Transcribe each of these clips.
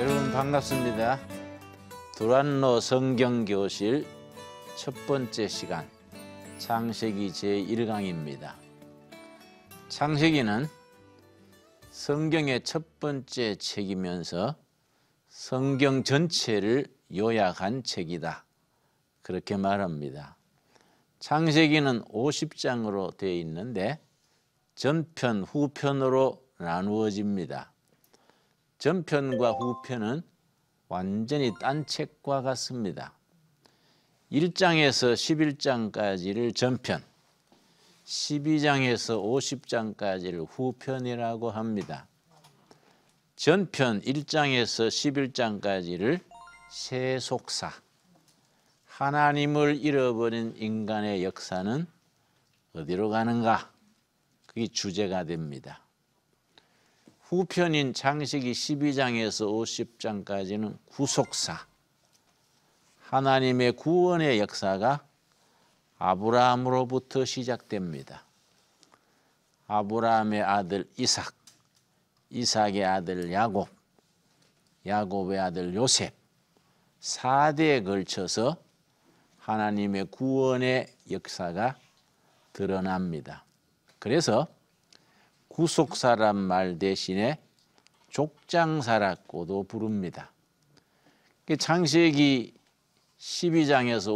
여러분 반갑습니다. 두란노 성경교실 첫 번째 시간 창세기 제1강입니다. 창세기는 성경의 첫 번째 책이면서 성경 전체를 요약한 책이다, 그렇게 말합니다. 창세기는 50장으로 되어 있는데 전편, 후편으로 나누어집니다. 전편과 후편은 완전히 딴 책과 같습니다. 1장에서 11장까지를 전편, 12장에서 50장까지를 후편이라고 합니다. 전편 1장에서 11장까지를 세속사, 하나님을 잃어버린 인간의 역사는 어디로 가는가, 그게 주제가 됩니다. 후편인 창세기 12장에서 50장까지는 구속사, 하나님의 구원의 역사가 아브라함으로부터 시작됩니다. 아브라함의 아들 이삭, 이삭의 아들 야곱, 야곱의 아들 요셉, 4대에 걸쳐서 하나님의 구원의 역사가 드러납니다. 그래서 구속사란 말 대신에 족장사라고도 부릅니다. 창세기 12장에서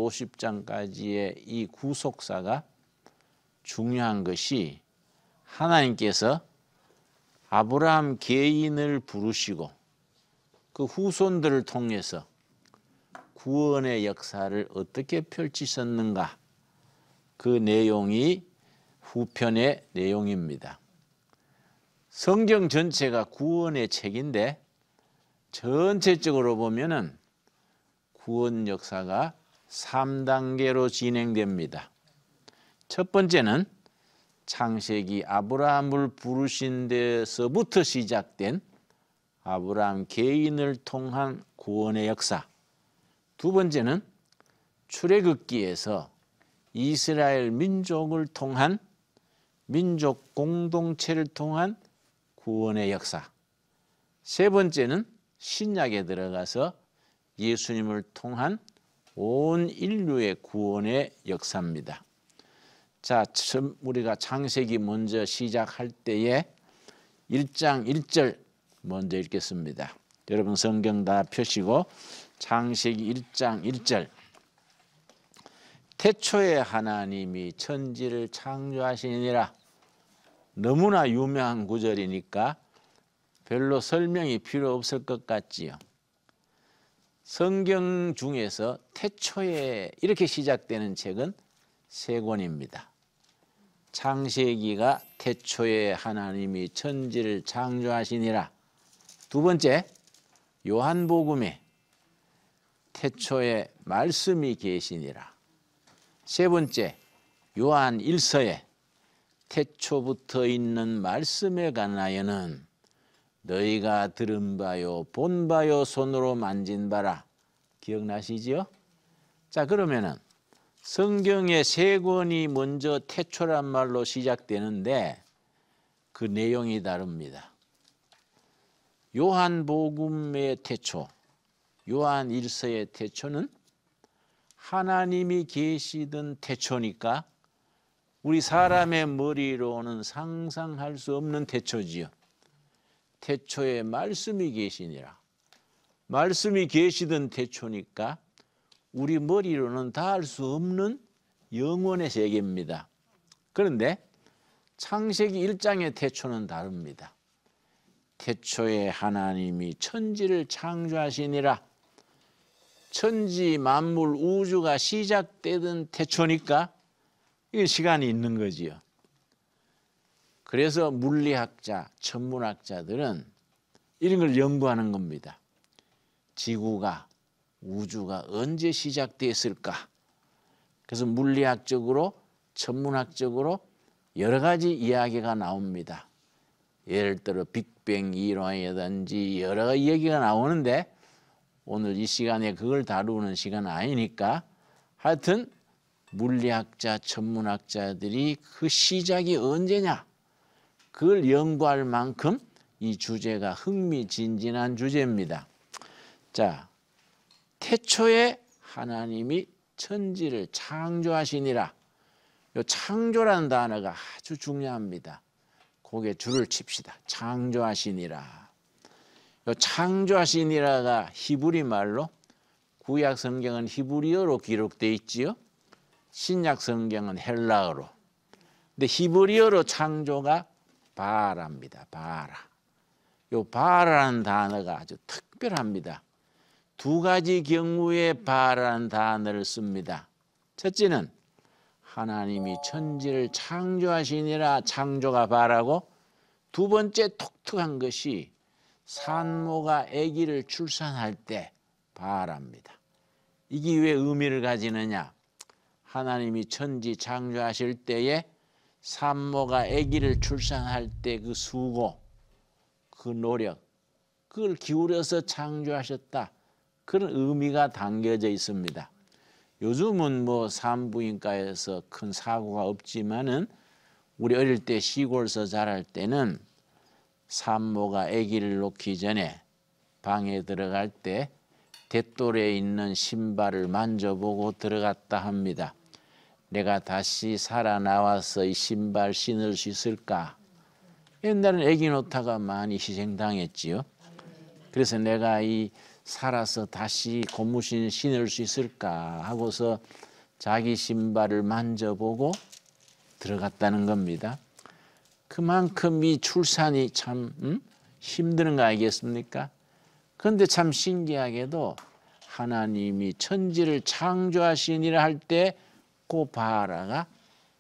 50장까지의 이 구속사가 중요한 것이 하나님께서 아브라함 개인을 부르시고 그 후손들을 통해서 구원의 역사를 어떻게 펼치셨는가, 그 내용이 후편의 내용입니다. 성경 전체가 구원의 책인데 전체적으로 보면은 구원 역사가 3단계로 진행됩니다. 첫 번째는 창세기 아브라함을 부르신 데서부터 시작된 아브라함 개인을 통한 구원의 역사. 두 번째는 출애굽기에서 이스라엘 민족을 통한, 민족 공동체를 통한 구원의 역사. 세 번째는 신약에 들어가서 예수님을 통한 온 인류의 구원의 역사입니다. 자, 우리가 창세기 먼저 시작할 때에 1장 1절 먼저 읽겠습니다. 여러분 성경 다 펴시고 창세기 1장 1절. 태초에 하나님이 천지를 창조하시니라. 너무나 유명한 구절이니까 별로 설명이 필요 없을 것 같지요. 성경 중에서 태초에 이렇게 시작되는 책은 세 권입니다. 창세기가 태초에 하나님이 천지를 창조하시니라. 두 번째, 요한복음에 태초에 말씀이 계시니라. 세 번째, 요한 1서에 태초부터 있는 말씀에 관하여는 너희가 들은 바요 본 바요 손으로 만진 바라. 기억나시지요? 자, 그러면은 성경의 세 권이 먼저 태초란 말로 시작되는데 그 내용이 다릅니다. 요한복음의 태초, 요한 1서의 태초는 하나님이 계시던 태초니까 우리 사람의 머리로는 상상할 수 없는 태초지요. 태초에 말씀이 계시니라. 말씀이 계시던 태초니까 우리 머리로는 다 알 수 없는 영혼의 세계입니다. 그런데 창세기 1장의 태초는 다릅니다. 태초에 하나님이 천지를 창조하시니라. 천지, 만물, 우주가 시작되던 태초니까 이 시간이 있는 거지요. 그래서 물리학자, 천문학자들은 이런 걸 연구하는 겁니다. 지구가, 우주가 언제 시작됐을까? 그래서 물리학적으로, 천문학적으로 여러 가지 이야기가 나옵니다. 예를 들어 빅뱅 이론이라든지 여러 가지 얘기가 나오는데 오늘 이 시간에 그걸 다루는 시간 아니니까 하여튼 물리학자, 천문학자들이 그 시작이 언제냐, 그걸 연구할 만큼 이 주제가 흥미진진한 주제입니다. 자, 태초에 하나님이 천지를 창조하시니라. 요 창조라는 단어가 아주 중요합니다. 거기에 줄을 칩시다. 창조하시니라. 요 창조하시니라가 히브리 말로, 구약 성경은 히브리어로 기록되어 있지요. 신약 성경은 헬라어로. 근데 히브리어로 창조가 바라입니다. 바라. 요 바라라는 단어가 아주 특별합니다. 두 가지 경우에 바라라는 단어를 씁니다. 첫째는 하나님이 천지를 창조하시니라, 창조가 바라고, 두 번째 독특한 것이 산모가 아기를 출산할 때 바라입니다. 이게 왜 의미를 가지느냐? 하나님이 천지 창조하실 때에 산모가 아기를 출산할 때 그 수고, 그 노력, 그걸 기울여서 창조하셨다. 그런 의미가 담겨져 있습니다. 요즘은 뭐 산부인과에서 큰 사고가 없지만은 우리 어릴 때 시골서 자랄 때는 산모가 아기를 놓기 전에 방에 들어갈 때 뱃돌에 있는 신발을 만져보고 들어갔다 합니다. 내가 다시 살아나와서 이 신발 신을 수 있을까? 옛날에는 아기 놓다가 많이 희생당했지요. 그래서 내가 이 살아서 다시 고무신 신을 수 있을까 하고서 자기 신발을 만져보고 들어갔다는 겁니다. 그만큼 이 출산이 참 힘드는 거 알겠습니까? 그런데 참 신기하게도 하나님이 천지를 창조하시니라 할 때 그 바라가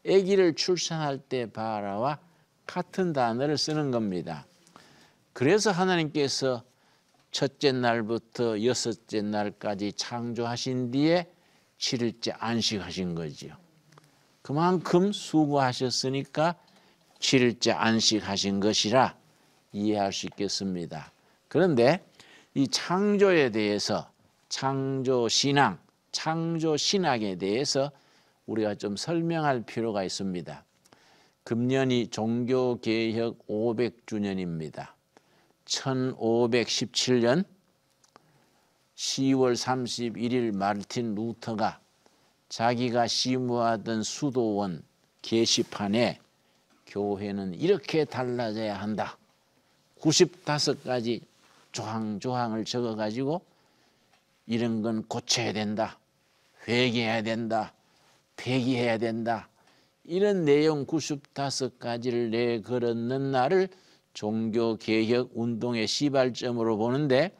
아기를 출산할 때 바라와 같은 단어를 쓰는 겁니다. 그래서 하나님께서 첫째 날부터 여섯째 날까지 창조하신 뒤에 7일째 안식하신 거지요. 그만큼 수고하셨으니까 7일째 안식하신 것이라 이해할 수 있겠습니다. 그런데 이 창조에 대해서, 창조신앙, 창조신학에 대해서 우리가 좀 설명할 필요가 있습니다. 금년이 종교개혁 500주년입니다. 1517년 10월 31일 마르틴 루터가 자기가 심우하던 수도원 게시판에 교회는 이렇게 달라져야 한다. 95가지 조항조항을 적어가지고 이런 건 고쳐야 된다. 회개해야 된다. 폐기해야 된다. 이런 내용 95가지를 내걸었는 날을 종교개혁 운동의 시발점으로 보는데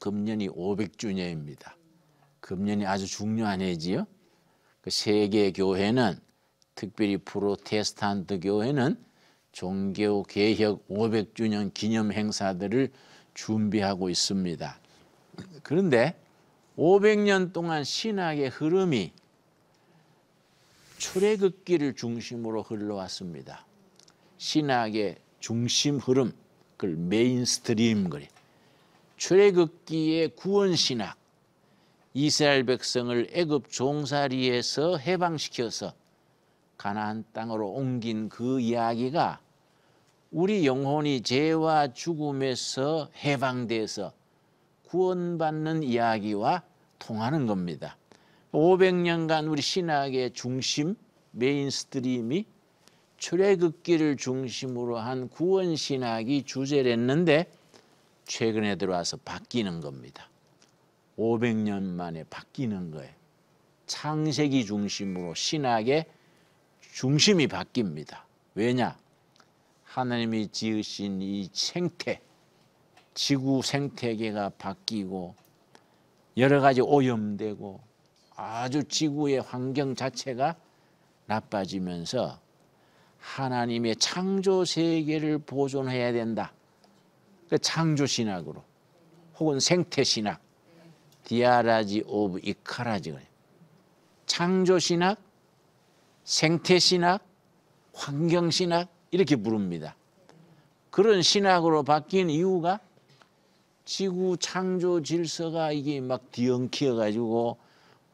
금년이 500주년입니다. 금년이 아주 중요한 해지요. 세계 교회는, 특별히 프로테스탄트 교회는 종교개혁 500주년 기념 행사들을 준비하고 있습니다. 그런데 500년 동안 신학의 흐름이 출애굽기를 중심으로 흘러왔습니다. 신학의 중심 흐름, 그걸 메인스트림 거리. 출애굽기의 구원신학, 이스라엘 백성을 애굽 종살이에서 해방시켜서 가나안 땅으로 옮긴 그 이야기가 우리 영혼이 죄와 죽음에서 해방돼서 구원받는 이야기와 통하는 겁니다. 500년간 우리 신학의 중심, 메인스트림이 출애굽기를 중심으로 한 구원신학이 주제를 했는데 최근에 들어와서 바뀌는 겁니다. 500년 만에 바뀌는 거예요. 창세기 중심으로 신학의 중심이 바뀝니다. 왜냐? 하나님이 지으신 이 생태, 지구 생태계가 바뀌고 여러 가지 오염되고 아주 지구의 환경 자체가 나빠지면서 하나님의 창조 세계를 보존해야 된다. 그 창조 신학으로, 혹은 생태 신학, 디아라지 오브 이카라지. 창조 신학, 생태 신학, 환경 신학 이렇게 부릅니다. 그런 신학으로 바뀐 이유가 지구 창조 질서가 이게 막 뒤엉켜 가지고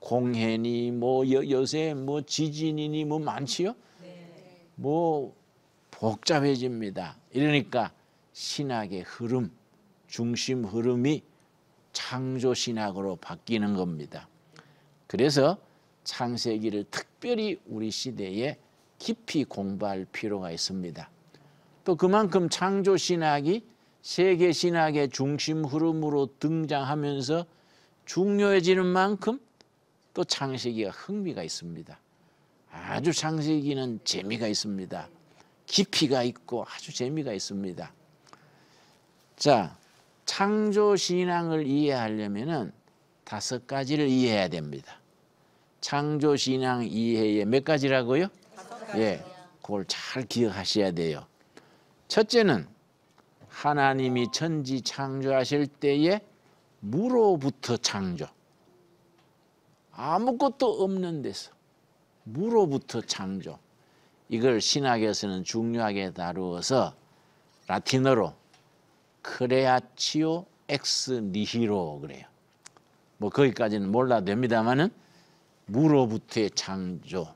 공해니 뭐 요새 뭐 지진이니 뭐 많지요. 뭐 복잡해집니다. 이러니까 신학의 흐름, 중심 흐름이 창조신학으로 바뀌는 겁니다. 그래서 창세기를 특별히 우리 시대에 깊이 공부할 필요가 있습니다. 또 그만큼 창조신학이 세계신학의 중심 흐름으로 등장하면서 중요해지는 만큼 또 창세기가 흥미가 있습니다. 아주 창세기는 재미가 있습니다. 깊이가 있고 아주 재미가 있습니다. 자, 창조신앙을 이해하려면 5가지를 이해해야 됩니다. 창조신앙 이해에 몇 가지라고요? 5가지요. 예, 그걸 잘 기억하셔야 돼요. 첫째는 하나님이 천지 창조하실 때에 무로부터 창조. 아무것도 없는 데서 무로부터 창조. 이걸 신학에서는 중요하게 다루어서 라틴어로 크레아치오 엑스 니히로 그래요. 뭐 거기까지는 몰라도 됩니다만은 무로부터의 창조.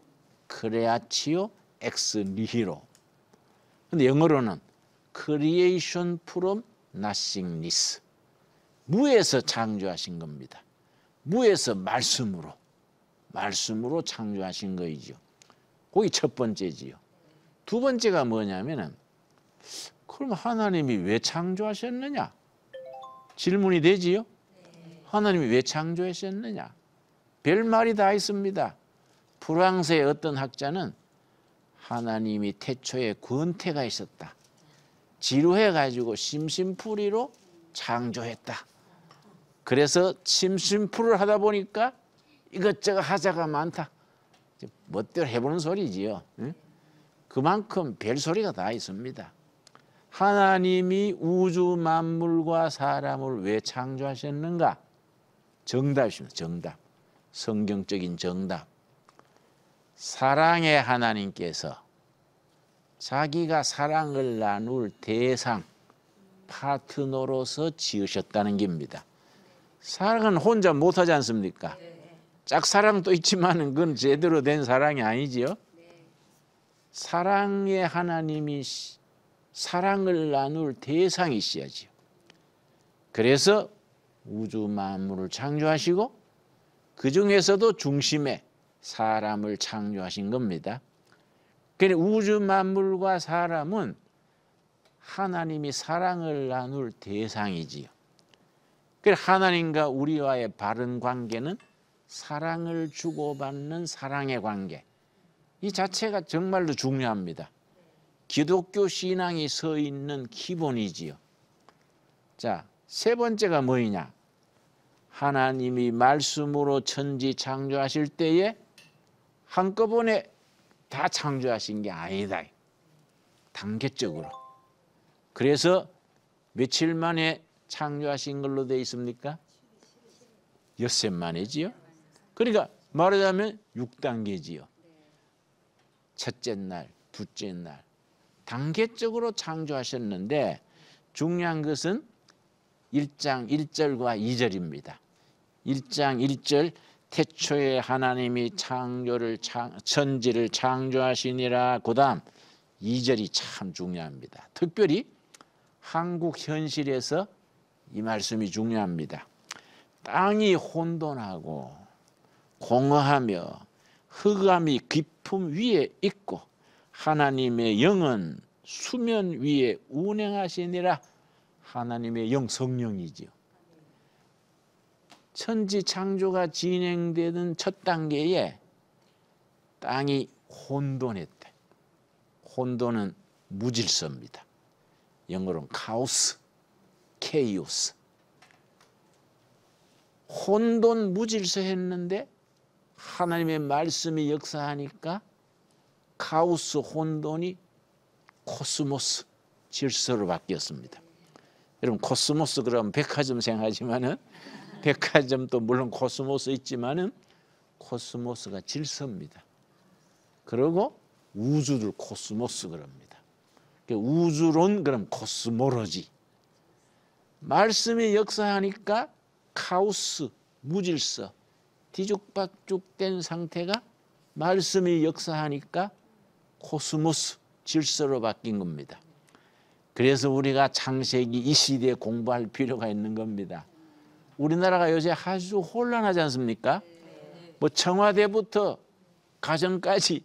크레아치오 엑스 니히로. 근데 영어로는 creation from nothingness. 무에서 창조하신 겁니다. 무에서 말씀으로 창조하신 거이지요. 거기 첫 번째지요. 두 번째가 뭐냐면은 그럼 하나님이 왜 창조하셨느냐? 질문이 되지요. 하나님이 왜 창조하셨느냐? 별말이 다 있습니다. 프랑스의 어떤 학자는 하나님이 태초에 권태가 있었다. 지루해가지고 심심풀이로 창조했다. 그래서 심심풀을 하다 보니까 이것저것 하자가 많다. 멋대로 해보는 소리지요. 응? 그만큼 별소리가 다 있습니다. 하나님이 우주 만물과 사람을 왜 창조하셨는가? 정답입니다. 정답. 성경적인 정답. 사랑의 하나님께서 자기가 사랑을 나눌 대상, 파트너로서 지으셨다는 겁니다. 사랑은 혼자 못하지 않습니까? 짝사랑도 있지만 그건 제대로 된 사랑이 아니지요. 사랑의 하나님이 사랑을 나눌 대상이셔야지요. 그래서 우주 만물을 창조하시고 그 중에서도 중심에 사람을 창조하신 겁니다. 그러니까 우주 만물과 사람은 하나님이 사랑을 나눌 대상이지요. 그러니까 하나님과 우리와의 바른 관계는 사랑을 주고받는 사랑의 관계. 이 자체가 정말로 중요합니다. 기독교 신앙이 서 있는 기본이지요. 자, 세 번째가 뭐이냐? 하나님이 말씀으로 천지 창조하실 때에 한꺼번에 다 창조하신 게 아니다. 단계적으로. 그래서 며칠 만에 창조하신 걸로 돼 있습니까? 엿새 만에지요. 그러니까 말하자면 6단계지요. 첫째 날, 둘째 날. 단계적으로 창조하셨는데 중요한 것은 1장 1절과 2절입니다. 1장 1절 태초에 하나님이 천지를 창조하시니라. 그 다음 2절이 참 중요합니다. 특별히 한국 현실에서 이 말씀이 중요합니다. 땅이 혼돈하고 공허하며 흑암이 깊음 위에 있고 하나님의 영은 수면 위에 운행하시니라. 하나님의 영, 성령이지요. 천지 창조가 진행되는 첫 단계에 땅이 혼돈했대. 혼돈은 무질서입니다. 영어로는 카오스, 케이오스. 혼돈 무질서했는데 하나님의 말씀이 역사하니까 카오스 혼돈이 코스모스, 질서로 바뀌었습니다. 여러분 코스모스 그러면 백화점 생각하지만은 백화점도 물론 코스모스 있지만은 코스모스가 질서입니다. 그리고 우주를 코스모스 그럽니다. 우주론 그럼 코스모로지. 말씀이 역사하니까 카오스, 무질서, 뒤죽박죽된 상태가 말씀이 역사하니까 코스모스, 질서로 바뀐 겁니다. 그래서 우리가 창세기 이 시대에 공부할 필요가 있는 겁니다. 우리나라가 요새 아주 혼란하지 않습니까? 뭐 청와대부터 가정까지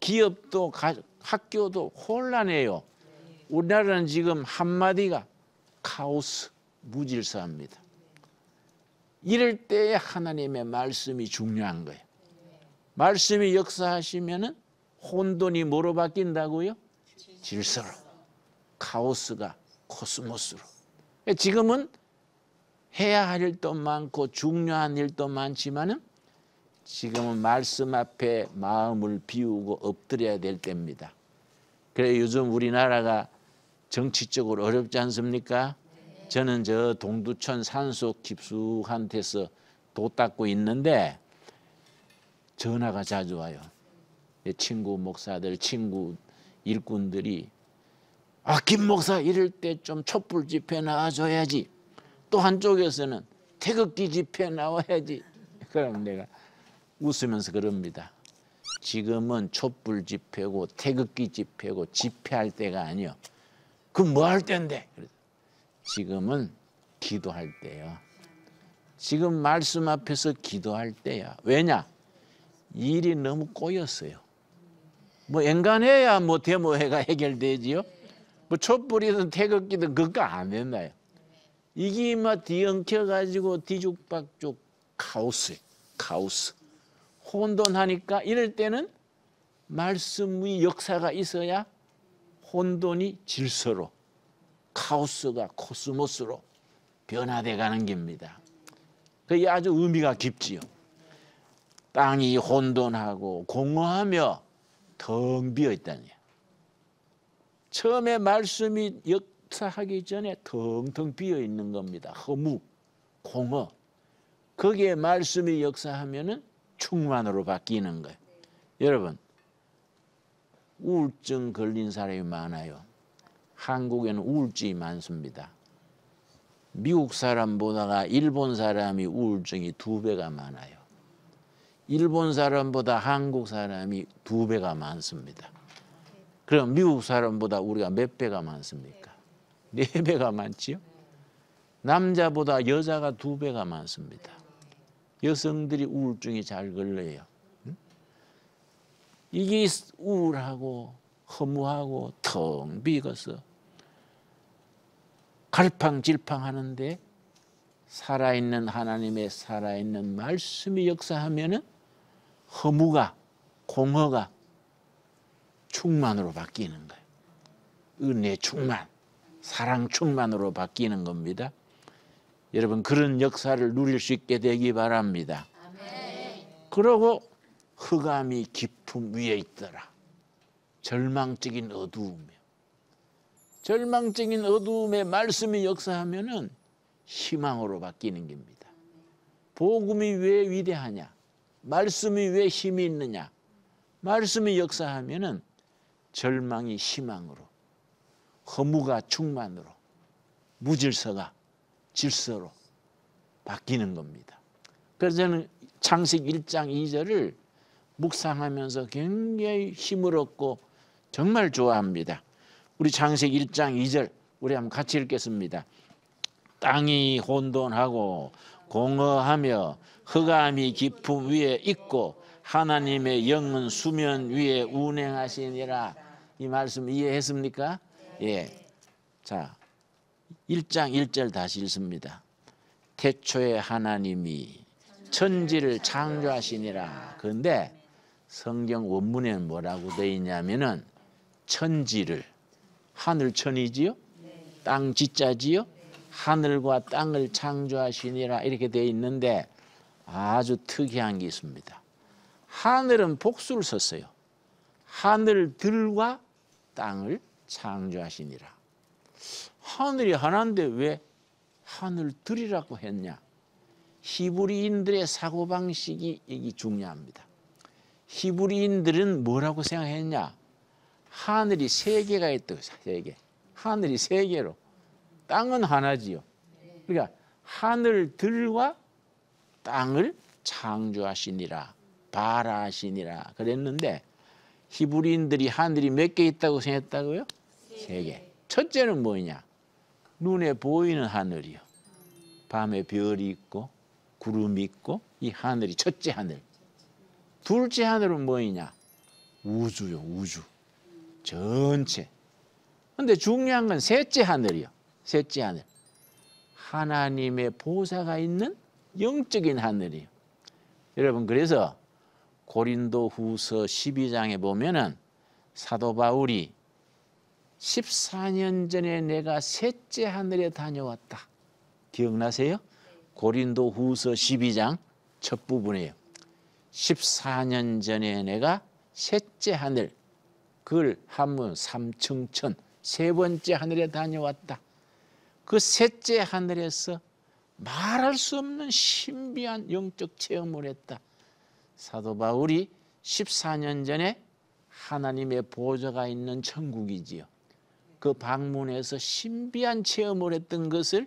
기업도 학교도 혼란해요. 우리나라는 지금 한마디가 카오스, 무질서합니다. 이럴 때에 하나님의 말씀이 중요한 거예요. 말씀이 역사하시면은 혼돈이 뭐로 바뀐다고요? 질서로. 카오스가 코스모스로. 지금은 해야 할 일도 많고 중요한 일도 많지만은 지금은 말씀 앞에 마음을 비우고 엎드려야 될 때입니다. 그래 요즘 우리나라가 정치적으로 어렵지 않습니까? 저는 저 동두천 산속 깊숙한 데서 도 닦고 있는데 전화가 자주 와요. 내 친구 목사들, 친구 일꾼들이 아, 김 목사 이럴 때 좀 촛불 집회 나와줘야지. 또 한쪽에서는 태극기 집회 나와야지. 그럼 내가 웃으면서 그럽니다. 지금은 촛불 집회고 태극기 집회고 집회할 때가 아니요. 그럼 뭐 할 때인데? 지금은 기도할 때요. 지금 말씀 앞에서 기도할 때야. 왜냐? 일이 너무 꼬였어요. 뭐 엔간해야 뭐 데모회가 해결되지요. 뭐 촛불이든 태극기든 그거 안 됐나요? 이게 막 뒤엉켜가지고 뒤죽박죽 카오스. 혼돈하니까 이럴 때는 말씀의 역사가 있어야 혼돈이 질서로, 카오스가 코스모스로 변화돼가는 겁니다. 그게 아주 의미가 깊지요. 땅이 혼돈하고 공허하며 텅 비어있다니. 처음에 말씀이 역사하기 전에 텅텅 비어있는 겁니다. 허무, 공허. 거기에 말씀이 역사하면은 충만으로 바뀌는 거예요. 여러분, 우울증 걸린 사람이 많아요. 한국에는 우울증이 많습니다. 미국 사람보다가 일본 사람이 우울증이 2배가 많아요. 일본 사람보다 한국 사람이 2배가 많습니다. 그럼 미국 사람보다 우리가 몇 배가 많습니까? 4배가 많지요? 남자보다 여자가 2배가 많습니다. 여성들이 우울증이 잘 걸려요. 이게 우울하고 허무하고 텅 비어서 갈팡질팡 하는데 살아있는 하나님의 살아있는 말씀이 역사하면은 허무가 공허가 충만으로 바뀌는 거예요. 은혜 충만, 사랑 충만으로 바뀌는 겁니다. 여러분 그런 역사를 누릴 수 있게 되기 바랍니다. 아멘. 그러고 흑암이 깊음 위에 있더라. 절망적인 어두움이요. 절망적인 어두움의 말씀이 역사하면은 희망으로 바뀌는 겁니다. 복음이 왜 위대하냐? 말씀이 왜 힘이 있느냐? 말씀이 역사하면은 절망이 희망으로, 허무가 충만으로, 무질서가 질서로 바뀌는 겁니다. 그래서 저는 창세기 1장 2절을 묵상하면서 굉장히 힘을 얻고 정말 좋아합니다. 우리 창세기 1장 2절 우리 한번 같이 읽겠습니다. 땅이 혼돈하고 공허하며 흑암이 깊음 위에 있고 하나님의 영은 수면 위에 운행하시니라. 이 말씀 이해했습니까? 예. 자. 1장 1절 다시 읽습니다. 태초에 하나님이 천지를 창조하시니라. 그런데 성경 원문에는 뭐라고 되어 있냐면은 천지를, 하늘천이지요? 땅 지자지요? 하늘과 땅을 창조하시니라 이렇게 되어 있는데 아주 특이한 게 있습니다. 하늘은 복수를 썼어요. 하늘들과 땅을 창조하시니라. 하늘이 하나인데 왜 하늘들이라고 했냐? 히브리인들의 사고방식이 이게 중요합니다. 히브리인들은 뭐라고 생각했냐? 하늘이 세 개가 있다고, 세 개. 하늘이 세 개로. 땅은 하나지요. 그러니까 하늘들과 땅을 창조하시니라, 바라하시니라 그랬는데 히브리인들이 하늘이 몇 개 있다고 생각했다고요? 세 개. 첫째는 뭐냐? 눈에 보이는 하늘이요. 밤에 별이 있고 구름이 있고 이 하늘이 첫째 하늘. 둘째 하늘은 뭐이냐? 우주요, 우주. 전체. 근데 중요한 건 셋째 하늘이요. 셋째 하늘. 하나님의 보좌가 있는 영적인 하늘이에요. 여러분, 그래서 고린도후서 12장에 보면은 사도 바울이 14년 전에 내가 셋째 하늘에 다녀왔다. 기억나세요? 고린도후서 12장 첫 부분이에요. 14년 전에 내가 셋째 하늘, 그걸 한문 삼층천, 세 번째 하늘에 다녀왔다. 그 셋째 하늘에서 말할 수 없는 신비한 영적 체험을 했다. 사도 바울이 14년 전에 하나님의 보좌가 있는 천국이지요. 그 방문에서 신비한 체험을 했던 것을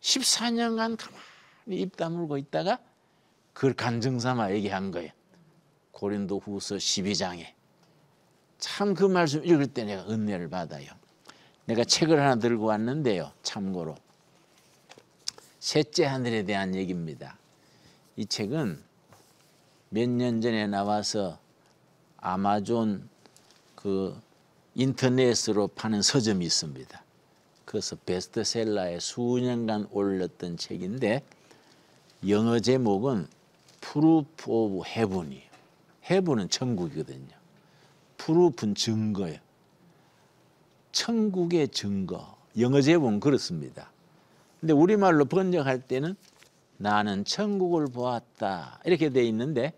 14년간 가만히 입 다물고 있다가 그걸 간증 삼아 얘기한 거예요. 고린도 후서 12장에. 참 그 말씀 읽을 때 내가 은혜를 받아요. 내가 책을 하나 들고 왔는데요. 참고로. 셋째 하늘에 대한 얘기입니다. 이 책은 몇 년 전에 나와서 아마존 그 인터넷으로 파는 서점이 있습니다. 그래서 베스트셀러에 수년간 올렸던 책인데 영어 제목은 Proof of Heaven이에요. Heaven은 천국이거든요. Proof는 증거예요. 천국의 증거. 영어 제목은 그렇습니다. 근데 우리말로 번역할 때는 나는 천국을 보았다 이렇게 돼 있는데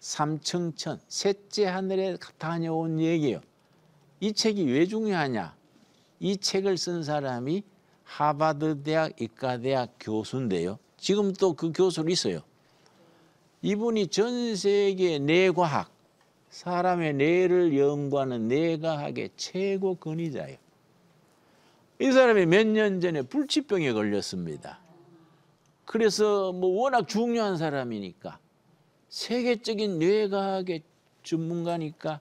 삼층천, 셋째 하늘에 다녀온 얘기예요. 이 책이 왜 중요하냐? 이 책을 쓴 사람이 하바드 대학 이과대학 교수인데요. 지금 또 그 교수로 있어요. 이분이 전 세계 뇌과학, 사람의 뇌를 연구하는 뇌과학의 최고 권위자예요. 이 사람이 몇 년 전에 불치병에 걸렸습니다. 그래서 뭐 워낙 중요한 사람이니까 세계적인 뇌과학의 전문가니까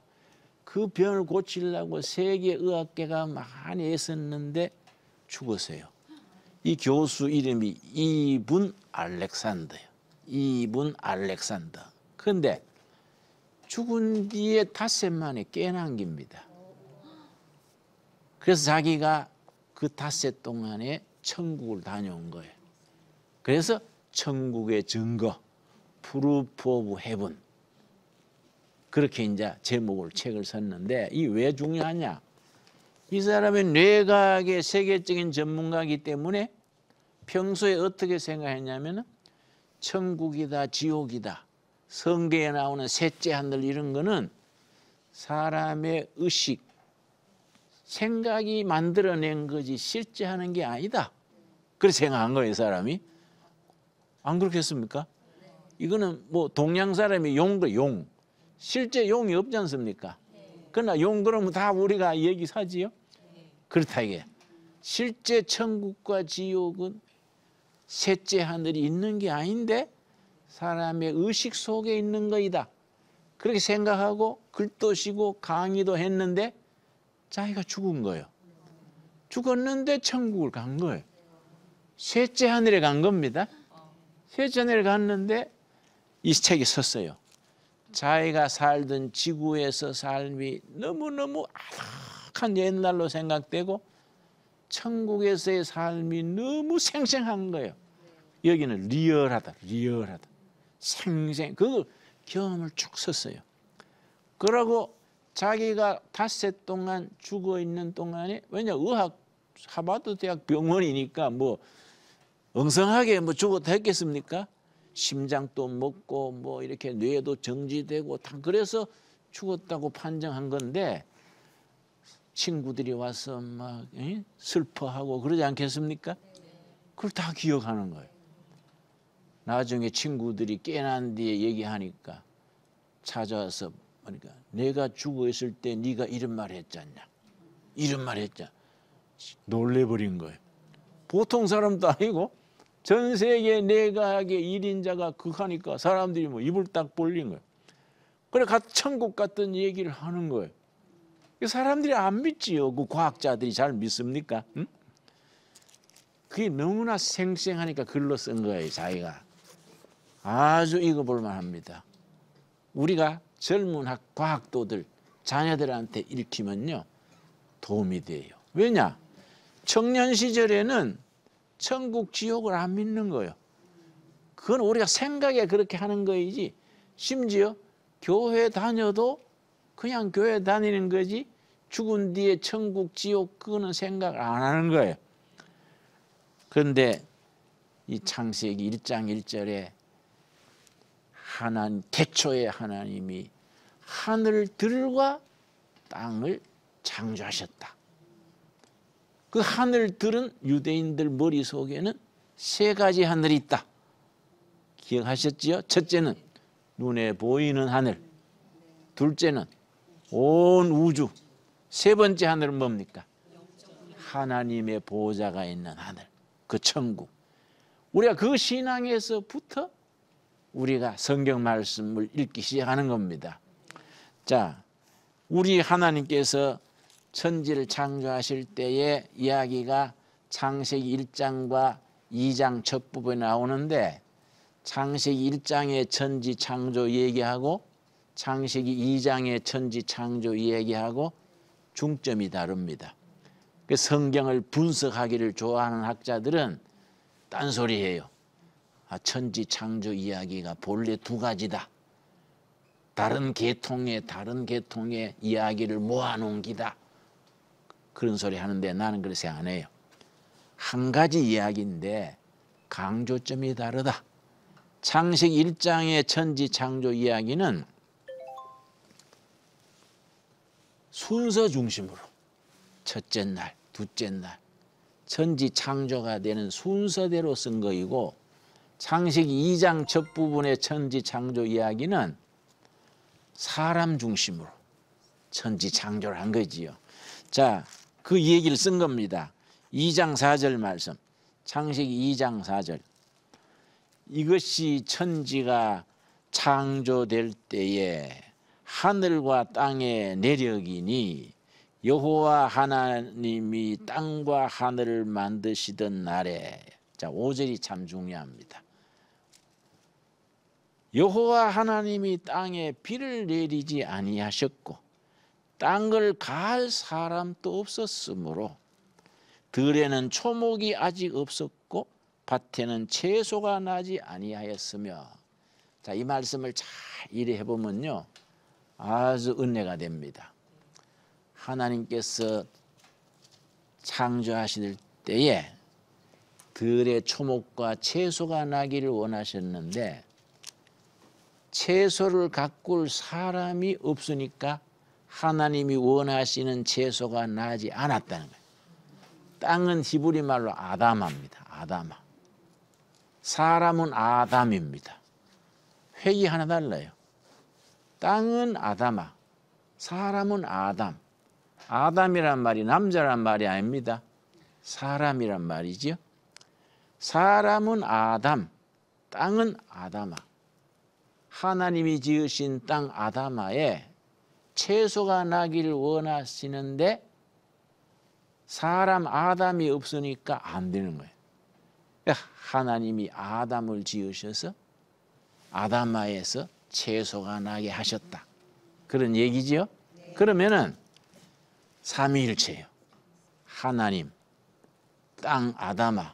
그 병을 고치려고 세계의학계가 많이 애썼는데 죽었어요. 이 교수 이름이 이분 알렉산더예요. 이분 알렉산더. 그런데 죽은 뒤에 닷새 만에 깨난 겁니다. 그래서 자기가 그 닷새 동안에 천국을 다녀온 거예요. 그래서 천국의 증거, Proof of Heaven. 그렇게 이제 제목을 책을 썼는데 이 왜 중요하냐? 이 사람은 뇌과학의 세계적인 전문가이기 때문에 평소에 어떻게 생각했냐면은 천국이다, 지옥이다, 성경에 나오는 셋째 하늘 이런 거는 사람의 의식, 생각이 만들어낸 거지 실제 하는 게 아니다. 그렇게 생각한 거예요, 사람이. 안 그렇겠습니까? 이거는 뭐 동양 사람이 용도 용. 실제 용이 없지 않습니까? 그러나 용 그러면 다 우리가 얘기 사지요? 그렇다 이게. 실제 천국과 지옥은 셋째 하늘이 있는 게 아닌데 사람의 의식 속에 있는 거이다. 그렇게 생각하고 글도 쓰고 강의도 했는데 자기가 죽은 거예요. 죽었는데 천국을 간 거예요. 셋째 하늘에 간 겁니다. 셋째 하늘에 갔는데 이 책이 썼어요. 자기가 살던 지구에서 삶이 너무너무 아득한 옛날로 생각되고 천국에서의 삶이 너무 생생한 거예요. 여기는 리얼하다, 리얼하다. 생생, 그 경험을 쭉 썼어요. 그러고 자기가 닷새 동안 죽어 있는 동안에 왜냐 의학 하바드 대학 병원이니까 뭐 엉성하게 뭐 죽었다 했겠습니까? 심장도 먹고 뭐 이렇게 뇌도 정지되고 다 그래서 죽었다고 판정한 건데 친구들이 와서 막 슬퍼하고 그러지 않겠습니까? 그걸 다 기억하는 거예요. 나중에 친구들이 깨난 뒤에 얘기하니까 찾아와서 그러니까 내가 죽어 있을 때 네가 이런 말 했지 않냐. 이런 말 했잖아. 놀래버린 거예요. 보통 사람도 아니고 전 세계 뇌과학의 1인자가 극하니까 사람들이 뭐 입을 딱 벌린 거예요. 그래 천국 같은 얘기를 하는 거예요. 사람들이 안 믿지요. 그 과학자들이 잘 믿습니까? 응? 그게 너무나 생생하니까 글로 쓴 거예요. 자기가 아주 읽어볼만 합니다. 우리가 젊은 과학도들 자녀들한테 읽히면요 도움이 돼요. 왜냐? 청년 시절에는 천국 지옥을 안 믿는 거예요. 그건 우리가 생각에 그렇게 하는 거이지, 심지어 교회 다녀도 그냥 교회 다니는 거지 죽은 뒤에 천국 지옥 그거는 생각 안 하는 거예요. 그런데 이 창세기 1장 1절에 하나님, 태초에 하나님이 하늘들과 땅을 창조하셨다. 그 하늘들은 유대인들 머릿속에는 세 가지 하늘이 있다. 기억하셨지요? 첫째는 눈에 보이는 하늘, 둘째는 온 우주, 세 번째 하늘은 뭡니까? 하나님의 보좌가 있는 하늘, 그 천국. 우리가 그 신앙에서부터 우리가 성경 말씀을 읽기 시작하는 겁니다. 자, 우리 하나님께서 천지를 창조하실 때의 이야기가 창세기 1장과 2장 첫 부분에 나오는데, 창세기 1장의 천지 창조 얘기하고 창세기 2장의 천지 창조 얘기하고 중점이 다릅니다. 그 성경을 분석하기를 좋아하는 학자들은 딴소리해요. 아, 천지 창조 이야기가 본래 두 가지다. 다른 계통의 이야기를 모아놓은 기다. 그런 소리 하는데 나는 그렇게 생각 안 해요. 한 가지 이야기인데 강조점이 다르다. 창세기 1장의 천지 창조 이야기는 순서 중심으로 첫째 날, 둘째 날 천지 창조가 되는 순서대로 쓴 거이고, 창세기 2장 첫 부분의 천지 창조 이야기는 사람 중심으로 천지 창조를 한 거지요. 자, 그 얘기를 쓴 겁니다. 2장 4절 말씀, 창세기 2장 4절. 이것이 천지가 창조될 때에 하늘과 땅의 내력이니 여호와 하나님이 땅과 하늘을 만드시던 날에. 자, 5절이 참 중요합니다. 여호와 하나님이 땅에 비를 내리지 아니하셨고 땅을 가할 사람도 없었으므로 들에는 초목이 아직 없었고 밭에는 채소가 나지 아니하였으며. 자, 이 말씀을 잘 이해해 보면요 아주 은혜가 됩니다. 하나님께서 창조하실 때에 들의 초목과 채소가 나기를 원하셨는데 채소를 가꿀 사람이 없으니까 하나님이 원하시는 채소가 나지 않았다는 거예요. 땅은 히브리 말로 아담합니다. 아담아. 사람은 아담입니다. 획이 하나 달라요. 땅은 아담아, 사람은 아담. 아담이란 말이 남자란 말이 아닙니다. 사람이란 말이지요. 사람은 아담, 땅은 아담아. 하나님이 지으신 땅 아담아에 채소가 나기를 원하시는데 사람 아담이 없으니까 안 되는 거예요. 하나님이 아담을 지으셔서 아담아에서 채소가 나게 하셨다. 그런 얘기지요? 네. 그러면은 삼위일체예요. 하나님, 땅 아담아,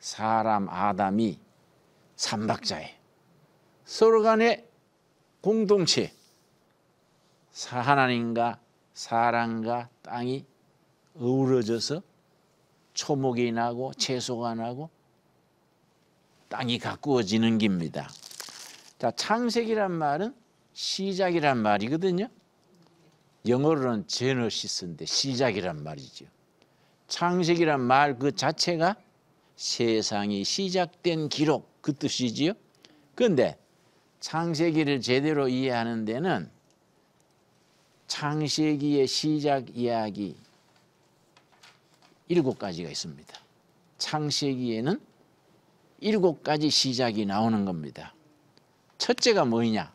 사람 아담이 삼박자예요. 서로 간의 공동체. 하나님과 사람과 땅이 어우러져서 초목이 나고 채소가 나고 땅이 가꾸어지는 겁니다. 자, 창세기란 말은 시작이란 말이거든요. 영어로는 제너시스인데 시작이란 말이죠. 창세기란 말 그 자체가 세상이 시작된 기록 그 뜻이지요. 그런데 창세기를 제대로 이해하는 데는 창세기의 시작 이야기 7가지가 있습니다. 창세기에는 7가지 시작이 나오는 겁니다. 첫째가 뭐냐?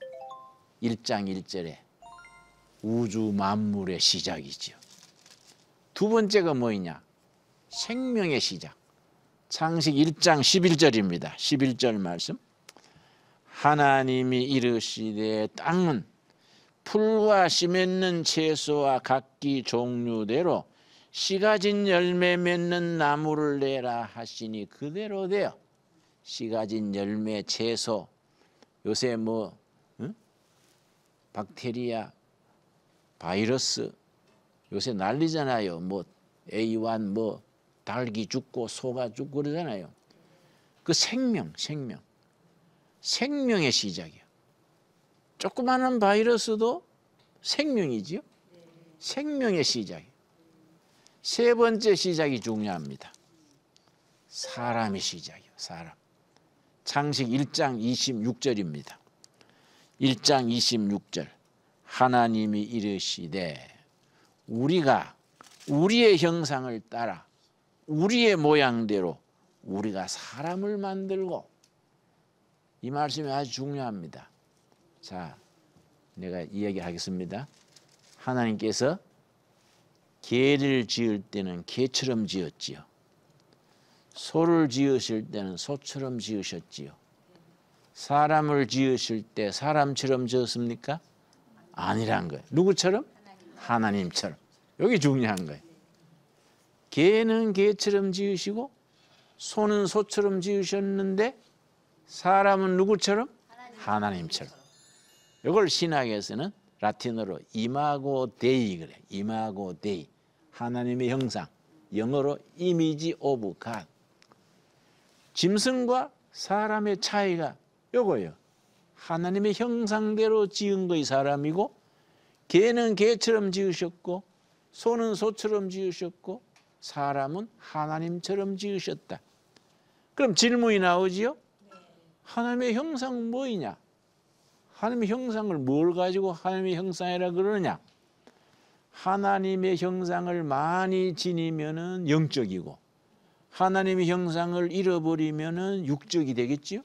1장 1절에 우주 만물의 시작이지요. 두 번째가 뭐냐? 생명의 시작. 창세기 1장 11절입니다. 11절 말씀. 하나님이 이르시되 땅은 풀과 씨 맺는 채소와 각기 종류대로 씨 가진 열매 맺는 나무를 내라 하시니 그대로 되어 씨 가진 열매, 채소, 요새 뭐 박테리아, 바이러스 요새 난리잖아요. 뭐 A1 뭐 닭이 죽고 소가 죽고 그러잖아요. 그 생명의 시작이에요. 조그마한 바이러스도 생명이지요. 생명의 시작이에요. 세 번째 시작이 중요합니다. 사람의 시작이에요. 사람. 창세기 1장 26절입니다. 1장 26절. 하나님이 이르시되 우리가 우리의 형상을 따라 우리의 모양대로 우리가 사람을 만들고. 이 말씀이 아주 중요합니다. 자, 내가 이야기하겠습니다. 하나님께서 개를 지을 때는 개처럼 지었지요. 소를 지으실 때는 소처럼 지으셨지요. 사람을 지으실 때 사람처럼 지었습니까? 아니란 거예요. 누구처럼? 하나님처럼. 여기 중요한 거예요. 개는 개처럼 지으시고 소는 소처럼 지으셨는데 사람은 누구처럼? 하나님처럼. 이걸 신학에서는 라틴어로 이마고 데이 그래. 이마고 데이. 하나님의 형상. 영어로 이미지 오브 갓. 짐승과 사람의 차이가 요거예요. 하나님의 형상대로 지은 거의 사람이고 개는 개처럼 지으셨고 소는 소처럼 지으셨고 사람은 하나님처럼 지으셨다. 그럼 질문이 나오지요? 하나님의 형상은 뭐이냐? 하나님의 형상을 뭘 가지고 하나님의 형상이라 그러느냐? 하나님의 형상을 많이 지니면은 영적이고 하나님의 형상을 잃어버리면은 육적이 되겠지요?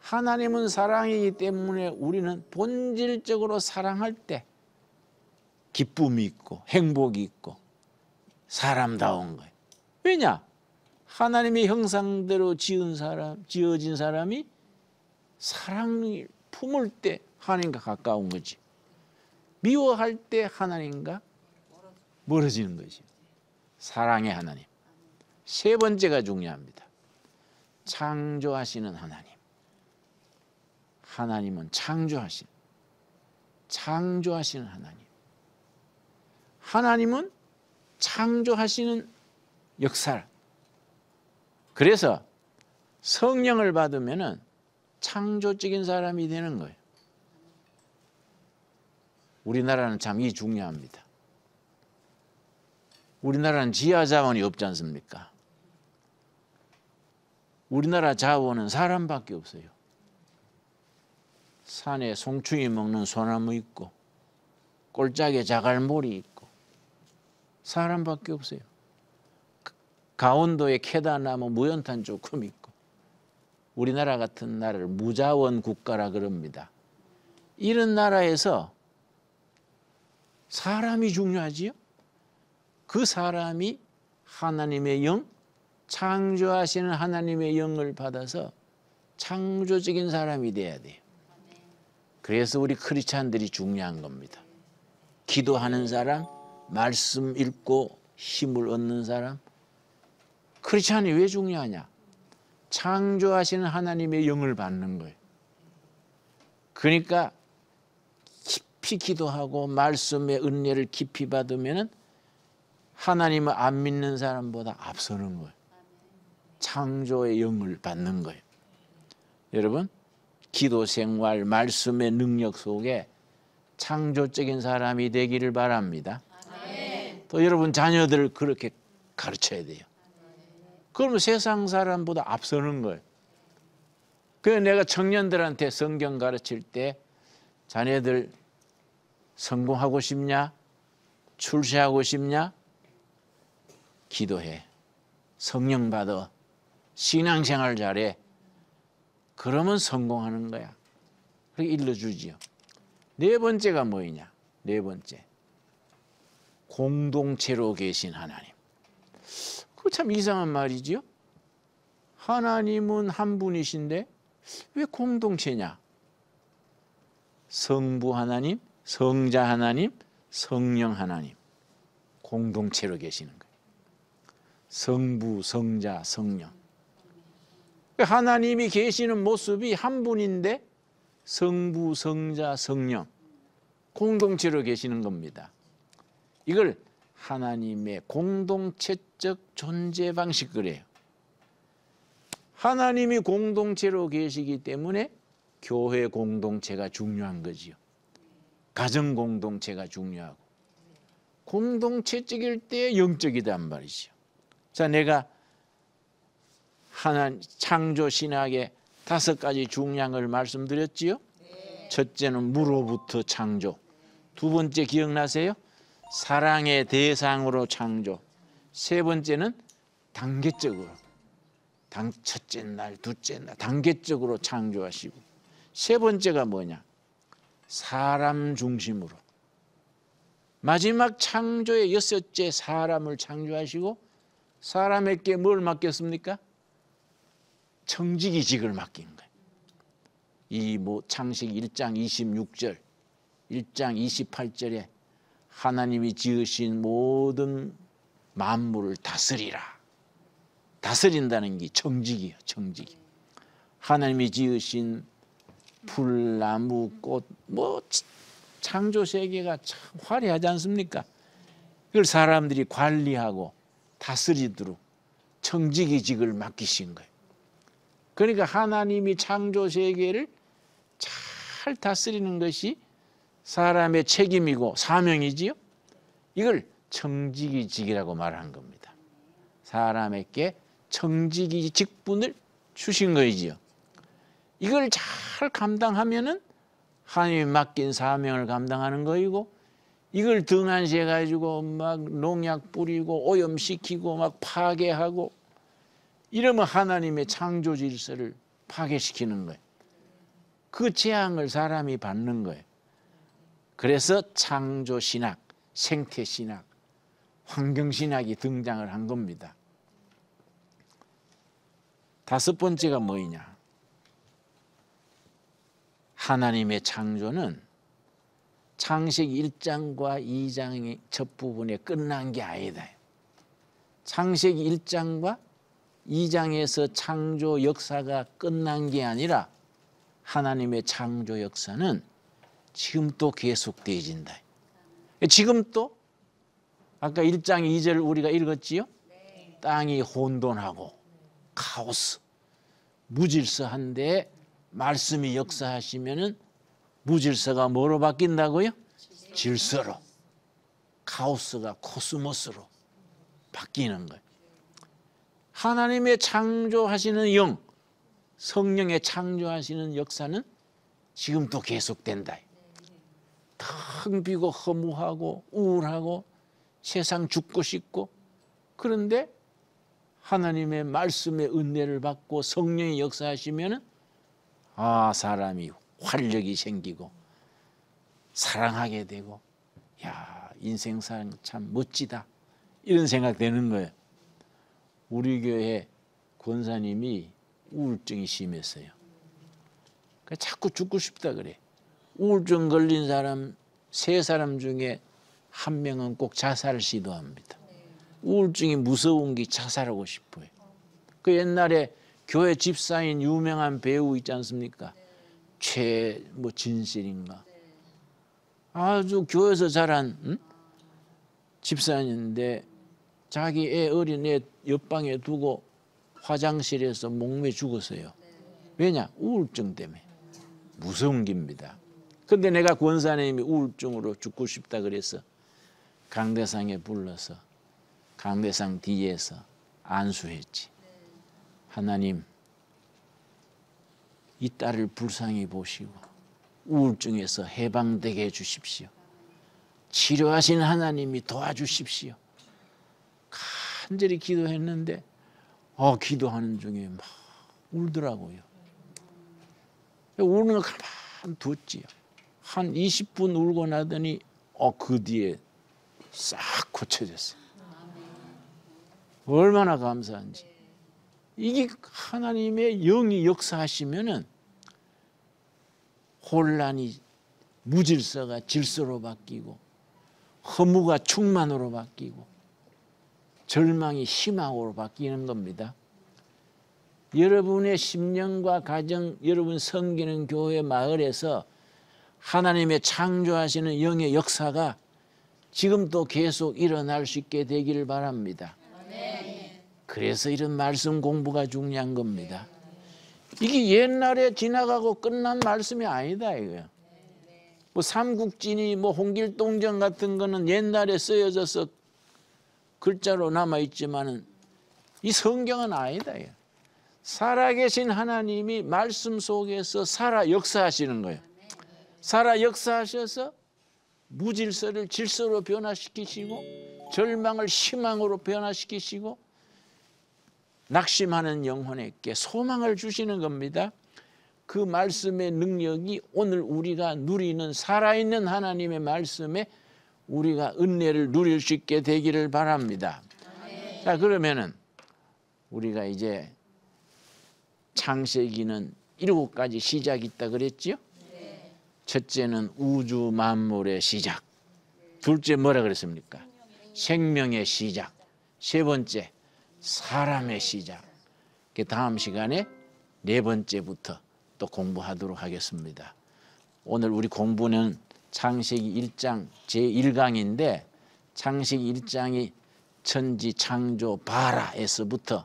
하나님은 사랑이기 때문에 우리는 본질적으로 사랑할 때 기쁨이 있고 행복이 있고 사람다운 거예요. 왜냐? 하나님의 형상대로 지어진 사람이 사랑을 품을 때 하나님과 가까운 거지. 미워할 때 하나님과 멀어지는 거지. 사랑의 하나님. 세 번째가 중요합니다. 창조하시는 하나님. 하나님은 창조하시는 하나님. 하나님은 창조하시는 역사를. 그래서 성령을 받으면은 창조적인 사람이 되는 거예요. 우리나라는 참 이 중요합니다. 우리나라는 지하 자원이 없지 않습니까? 우리나라 자원은 사람밖에 없어요. 산에 송충이 먹는 소나무 있고 꼴짝에 자갈모리 있고 사람밖에 없어요. 강원도에 캐다나무 무연탄 조금 있고 우리나라 같은 나라를 무자원 국가라 그럽니다. 이런 나라에서 사람이 중요하지요. 그 사람이 하나님의 영, 창조하시는 하나님의 영을 받아서 창조적인 사람이 돼야 돼요. 그래서 우리 크리스찬들이 중요한 겁니다. 기도하는 사람, 말씀 읽고 힘을 얻는 사람. 크리스찬이 왜 중요하냐? 창조하시는 하나님의 영을 받는 거예요. 그러니까 깊이 기도하고 말씀의 은혜를 깊이 받으면 하나님을 안 믿는 사람보다 앞서는 거예요. 창조의 영을 받는 거예요. 여러분, 기도 생활, 말씀의 능력 속에 창조적인 사람이 되기를 바랍니다. 또 여러분 자녀들을 그렇게 가르쳐야 돼요. 그러면 세상 사람보다 앞서는 거예요. 그래서 내가 청년들한테 성경 가르칠 때 자네들 성공하고 싶냐? 출세하고 싶냐? 기도해. 성령 받아. 신앙생활 잘해. 그러면 성공하는 거야. 그렇게 일러주지요. 네 번째가 뭐이냐? 네 번째. 공동체로 계신 하나님. 그거 참 이상한 말이지요. 하나님은 한 분이신데 왜 공동체냐? 성부 하나님, 성자 하나님, 성령 하나님 공동체로 계시는 거예요. 성부, 성자, 성령. 하나님이 계시는 모습이 한 분인데 성부, 성자, 성령 공동체로 계시는 겁니다. 이걸 하나님의 공동체적 존재 방식 그래요. 하나님이 공동체로 계시기 때문에 교회 공동체가 중요한 거지요. 가정 공동체가 중요하고 공동체적일 때 영적이단 말이죠. 자, 내가 하나님 창조 신학의 5가지 중요한 걸 말씀드렸지요. 네. 첫째는 무로부터 창조. 두 번째 기억나세요? 사랑의 대상으로 창조. 세 번째는 단계적으로. 첫째 날, 둘째 날 단계적으로 창조하시고. 세 번째가 뭐냐? 사람 중심으로. 마지막 창조의 6째 사람을 창조하시고 사람에게 뭘 맡겼습니까? 청지기직을 맡긴 거예요. 이 창세기 1장 26절, 1장 28절에 하나님이 지으신 모든 만물을 다스리라. 다스린다는 게 청지기예요. 청지기. 하나님이 지으신 풀, 나무, 꽃, 창조 세계가 참 화려하지 않습니까? 이걸 사람들이 관리하고 다스리도록 청지기직을 맡기신 거예요. 그러니까 하나님이 창조 세계를 잘 다스리는 것이 사람의 책임이고 사명이지요. 이걸 청지기직이라고 말한 겁니다. 사람에게 청지기 직분을 주신 거이지요. 이걸 잘 감당하면은 하나님이 맡긴 사명을 감당하는 거이고, 이걸 등한시해 가지고 막 농약 뿌리고 오염시키고 막 파괴하고 이러면 하나님의 창조 질서를 파괴시키는 거예요. 그 재앙을 사람이 받는 거예요. 그래서 창조 신학, 생태 신학, 환경 신학이 등장을 한 겁니다. 5번째가 뭐이냐? 하나님의 창조는 창세기 1장과 2장의 첫 부분에 끝난 게 아니다. 창세기 1장과 2장에서 창조 역사가 끝난 게 아니라 하나님의 창조 역사는 지금 또 계속되어진다. 지금 또 아까 1장 2절 우리가 읽었지요? 네. 땅이 혼돈하고 카오스, 무질서한데 말씀이 역사하시면은 무질서가 뭐로 바뀐다고요? 질서로. 카오스가 코스모스로 바뀌는 거예요. 하나님의 창조하시는 영, 성령의 창조하시는 역사는 지금도 계속된다. 텅 비고 허무하고 우울하고 세상 죽고 싶고, 그런데 하나님의 말씀의 은혜를 받고 성령이 역사하시면은 아, 사람이 활력이 생기고 사랑하게 되고, 야, 인생사는 참 멋지다, 이런 생각 되는 거예요. 우리 교회 권사님이 우울증이 심했어요. 그러니까 자꾸 죽고 싶다 그래. 우울증 걸린 사람 3사람 중에 1명은 꼭 자살을 시도합니다. 우울증이 무서운 게 자살하고 싶어요. 그 옛날에 교회 집사인 유명한 배우 있지 않습니까? 진실인가? 아주 교회에서 자란 집사인데 자기 애, 어린 애 옆방에 두고 화장실에서 목매 죽었어요. 왜냐? 우울증 때문에. 무서운 겁니다. 근데 내가 권사님이 우울증으로 죽고 싶다 그래서 강대상에 불러서 강대상 뒤에서 안수했지. 하나님, 이 딸을 불쌍히 보시고 우울증에서 해방되게 해주십시오. 치료하신 하나님이 도와주십시오. 간절히 기도했는데 기도하는 중에 막 울더라고요. 우는 걸 가만 뒀지요. 한 20분 울고 나더니 그 뒤에 싹 고쳐졌어요. 얼마나 감사한지. 이게 하나님의 영이 역사하시면은 혼란이 무질서가 질서로 바뀌고 허무가 충만으로 바뀌고 절망이 희망으로 바뀌는 겁니다. 여러분의 심령과 가정, 여러분 섬기는 교회 마을에서 하나님의 창조하시는 영의 역사가 지금도 계속 일어날 수 있게 되기를 바랍니다. 그래서 이런 말씀 공부가 중요한 겁니다. 이게 옛날에 지나가고 끝난 말씀이 아니다 이거예요. 뭐 삼국지니 뭐 홍길동전 같은 거는 옛날에 쓰여져서 글자로 남아있지만은 이 성경은 아니다 이거예요. 살아계신 하나님이 말씀 속에서 살아 역사하시는 거예요. 살아 역사하셔서 무질서를 질서로 변화시키시고 절망을 희망으로 변화시키시고 낙심하는 영혼에게 소망을 주시는 겁니다. 그 말씀의 능력이 오늘 우리가 누리는 살아있는 하나님의 말씀에 우리가 은혜를 누릴 수 있게 되기를 바랍니다. 자, 그러면은 우리가 이제 창세기는 7가지 시작이 있다 그랬지요? 첫째는 우주 만물의 시작. 둘째 뭐라 그랬습니까? 생명의 시작. 세 번째 사람의 시작. 다음 시간에 네 번째부터 또 공부하도록 하겠습니다. 오늘 우리 공부는 창세기 1장 제1강인데 창세기 1장이 천지 창조 바라에서부터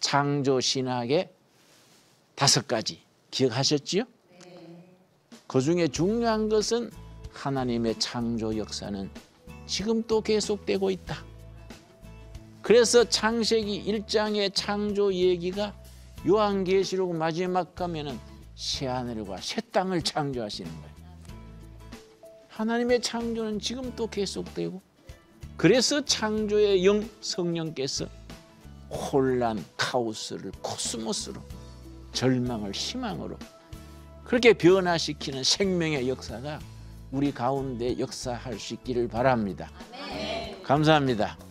창조 신학의 5가지 기억하셨지요? 그 중에 중요한 것은 하나님의 창조 역사는 지금도 계속되고 있다. 그래서 창세기 1장의 창조 얘기가 요한계시록 마지막 가면은 새하늘과 새 땅을 창조하시는 거예요. 하나님의 창조는 지금도 계속되고 그래서 창조의 영 성령께서 혼란 카오스를 코스모스로 절망을 희망으로 그렇게 변화시키는 생명의 역사가 우리 가운데 역사할 수 있기를 바랍니다. 아멘. 감사합니다.